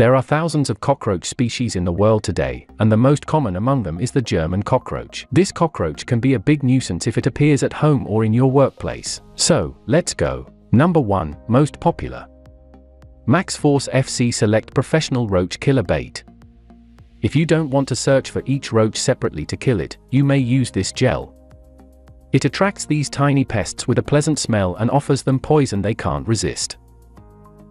There are thousands of cockroach species in the world today, and the most common among them is the German cockroach. This cockroach can be a big nuisance if it appears at home or in your workplace. So, let's go. Number 1, most popular. MaxForce FC Select Professional Roach Killer Bait. If you don't want to search for each roach separately to kill it, you may use this gel. It attracts these tiny pests with a pleasant smell and offers them poison they can't resist.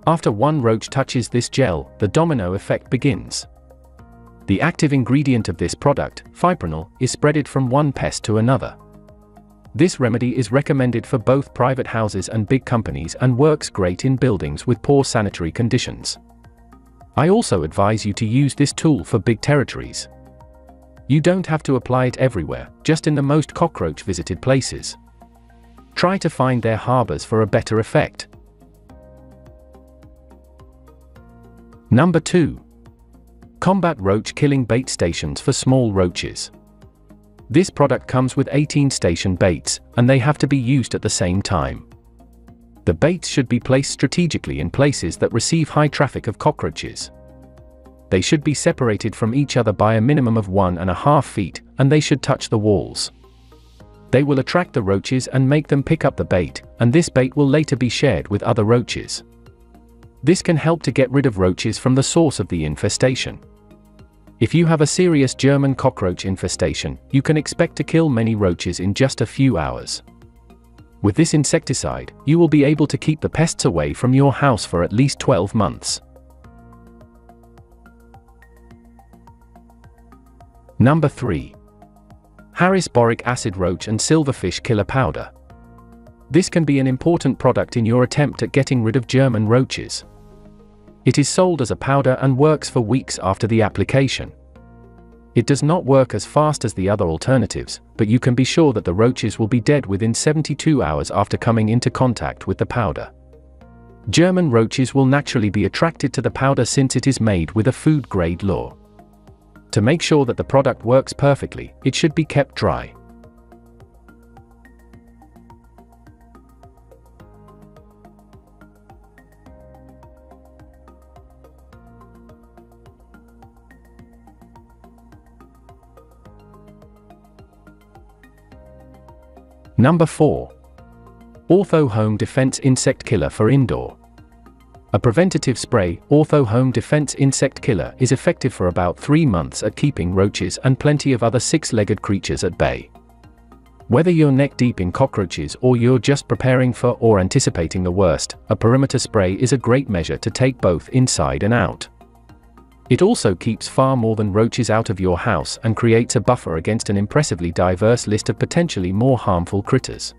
After one roach touches this gel, the domino effect begins. The active ingredient of this product, fipronil, is spreaded from one pest to another. This remedy is recommended for both private houses and big companies and works great in buildings with poor sanitary conditions. I also advise you to use this tool for big territories. You don't have to apply it everywhere, just in the most cockroach-visited places. Try to find their harbors for a better effect. Number 2. Combat Roach Killing Bait Stations for Small Roaches. This product comes with 18 station baits, and they have to be used at the same time. The baits should be placed strategically in places that receive high traffic of cockroaches. They should be separated from each other by a minimum of 1.5 feet, and they should touch the walls. They will attract the roaches and make them pick up the bait, and this bait will later be shared with other roaches. This can help to get rid of roaches from the source of the infestation. If you have a serious German cockroach infestation, you can expect to kill many roaches in just a few hours. With this insecticide, you will be able to keep the pests away from your house for at least 12 months. Number 3. Harris Boric Acid Roach and Silverfish Killer Powder. This can be an important product in your attempt at getting rid of German roaches. It is sold as a powder and works for weeks after the application. It does not work as fast as the other alternatives, but you can be sure that the roaches will be dead within 72 hours after coming into contact with the powder. German roaches will naturally be attracted to the powder since it is made with a food-grade law. To make sure that the product works perfectly, it should be kept dry. Number 4. Ortho Home Defense Insect Killer for Indoor. A preventative spray, Ortho Home Defense Insect Killer is effective for about 3 months at keeping roaches and plenty of other six-legged creatures at bay. Whether you're neck-deep in cockroaches or you're just preparing for or anticipating the worst, a perimeter spray is a great measure to take both inside and out. It also keeps far more than roaches out of your house and creates a buffer against an impressively diverse list of potentially more harmful critters.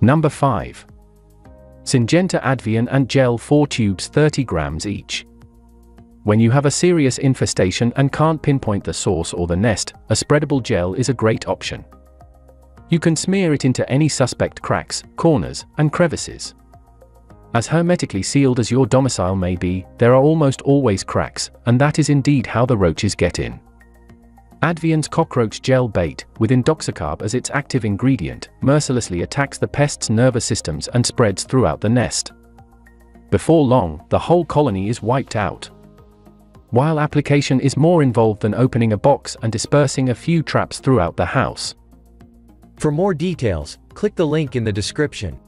Number 5. Syngenta Advion Ant Gel 4 tubes 30 grams each. When you have a serious infestation and can't pinpoint the source or the nest, a spreadable gel is a great option. You can smear it into any suspect cracks, corners, and crevices. As hermetically sealed as your domicile may be, there are almost always cracks, and that is indeed how the roaches get in. Advion's cockroach gel bait, with indoxacarb as its active ingredient, mercilessly attacks the pest's nervous systems and spreads throughout the nest. Before long, the whole colony is wiped out. While application is more involved than opening a box and dispersing a few traps throughout the house. For more details, click the link in the description.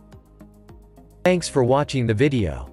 Thanks for watching the video.